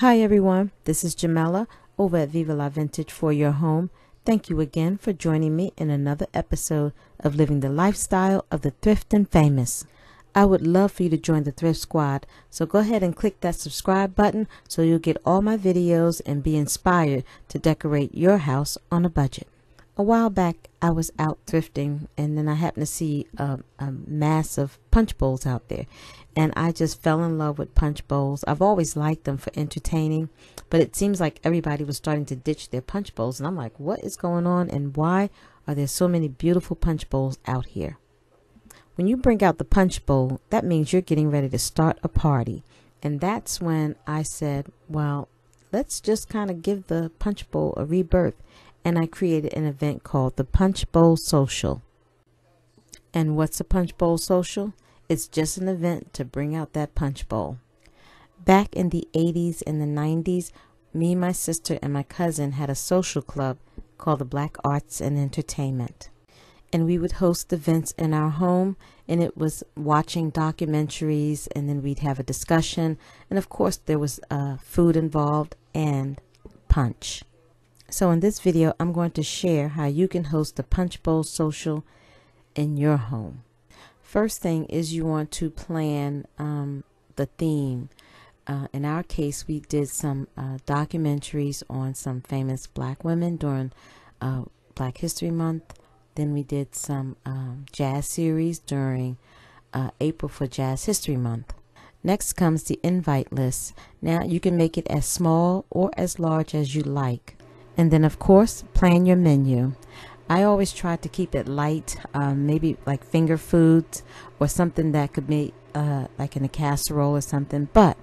Hi everyone, this is Jamella over at Viva La Vintage for your home. Thank you again for joining me in another episode of Living the Lifestyle of the Thrift and Famous. I would love for you to join the Thrift Squad, so go ahead and click that subscribe button so you'll get all my videos and be inspired to decorate your house on a budget. A while back, I was out thrifting and then I happened to see a mass of punch bowls out there. And I just fell in love with punch bowls. I've always liked them for entertaining, but it seems like everybody was starting to ditch their punch bowls. And I'm like, what is going on and why are there so many beautiful punch bowls out here? When you bring out the punch bowl, that means you're getting ready to start a party. And that's when I said, well, let's just kind of give the punch bowl a rebirth. And I created an event called the Punch Bowl Social. And what's a Punch Bowl Social? It's just an event to bring out that punch bowl. Back in the 80s and the 90s, me, my sister, and my cousin had a social club called the Black Arts and Entertainment. And we would host events in our home, and it was watching documentaries, and then we'd have a discussion. And of course, there was food involved and punch. So in this video, I'm going to share how you can host the Punch Bowl Social in your home. First thing is you want to plan the theme. In our case, we did some documentaries on some famous black women during Black History Month. Then we did some jazz series during April for Jazz History Month. Next comes the invite list. Now you can make it as small or as large as you like. And then, of course, plan your menu. I always try to keep it light, maybe like finger foods or something that could be like in a casserole or something. But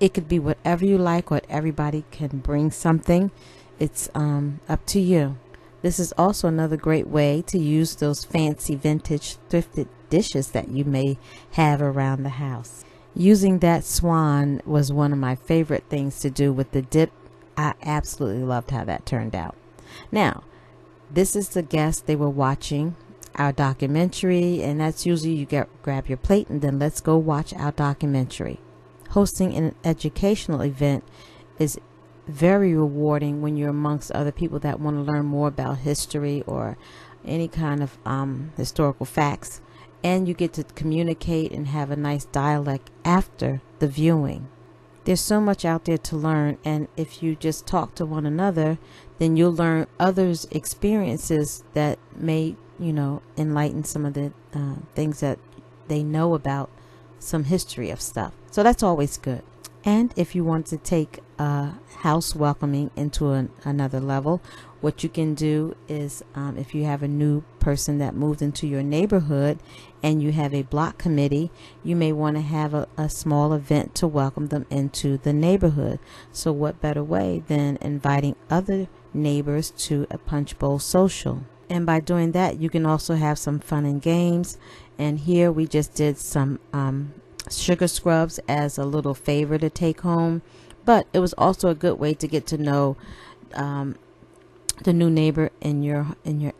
it could be whatever you like or everybody can bring something. It's up to you. This is also another great way to use those fancy vintage thrifted dishes that you may have around the house. Using that swan was one of my favorite things to do with the dip. I absolutely loved how that turned out. Now, this is the guest. They were watching our documentary, and that's usually you grab your plate and then let's go watch our documentary. Hosting an educational event is very rewarding when you're amongst other people that want to learn more about history or any kind of historical facts, and you get to communicate and have a nice dialect after the viewing. There's so much out there to learn, and if you just talk to one another, then you'll learn others' experiences that may, you know, enlighten some of the things that they know about some history of stuff. So that's always good. And if you want to take house welcoming into another level, what you can do is if you have a new person that moved into your neighborhood and you have a block committee, you may want to have a small event to welcome them into the neighborhood. So what better way than inviting other neighbors to a Punch Bowl Social? And by doing that, you can also have some fun and games. And here we just did some sugar scrubs as a little favor to take home, but it was also a good way to get to know the new neighbor in your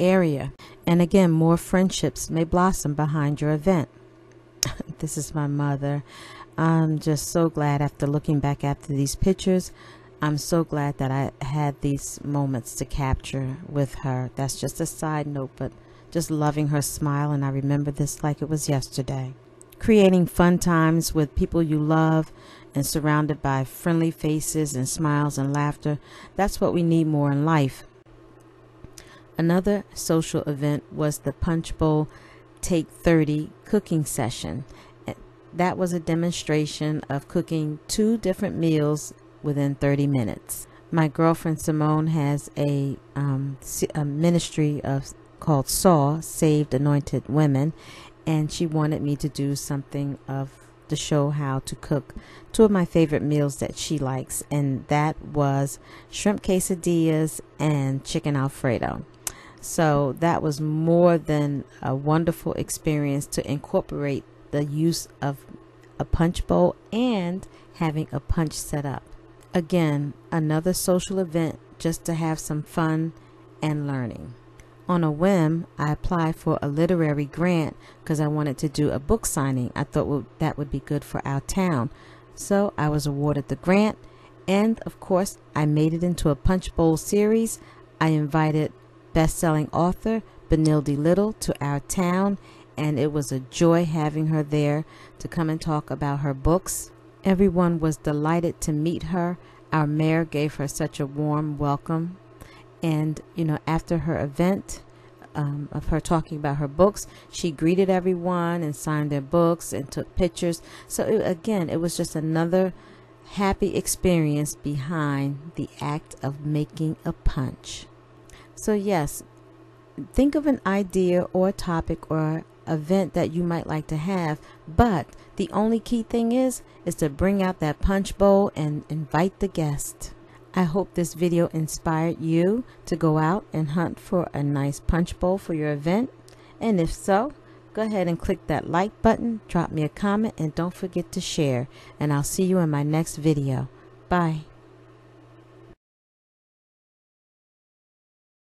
area. And again, more friendships may blossom behind your event. This is my mother. I'm just so glad, after looking back after these pictures, I'm so glad that I had these moments to capture with her. That's just a side note, but just loving her smile, and I remember this like it was yesterday. Creating fun times with people you love and surrounded by friendly faces and smiles and laughter. That's what we need more in life. Another social event was the Punch Bowl Take 30 cooking session. That was a demonstration of cooking 2 different meals within 30 minutes. My girlfriend Simone has a ministry called SAW, Saved Anointed Women, and she wanted me to do something to show how to cook 2 of my favorite meals that she likes, and that was shrimp quesadillas and chicken Alfredo. So that was more than a wonderful experience to incorporate the use of a punch bowl and having a punch set up. Again, another social event just to have some fun and learning. On a whim, I applied for a literary grant because I wanted to do a book signing. I thought that would be good for our town. So I was awarded the grant, And of course, I made it into a Punch Bowl series. I invited best-selling author Benilde Little to our town, and it was a joy having her there to come and talk about her books. Everyone was delighted to meet her. Our mayor gave her such a warm welcome. And, you know, after her event of her talking about her books, she greeted everyone and signed their books and took pictures. So again, it was just another happy experience behind the act of making a punch. So yes, think of an idea or a topic or event that you might like to have, but the only key thing is to bring out that punch bowl and invite the guest. I hope this video inspired you to go out and hunt for a nice punch bowl for your event. And if so, go ahead and click that like button, drop me a comment, and don't forget to share. And I'll see you in my next video. Bye.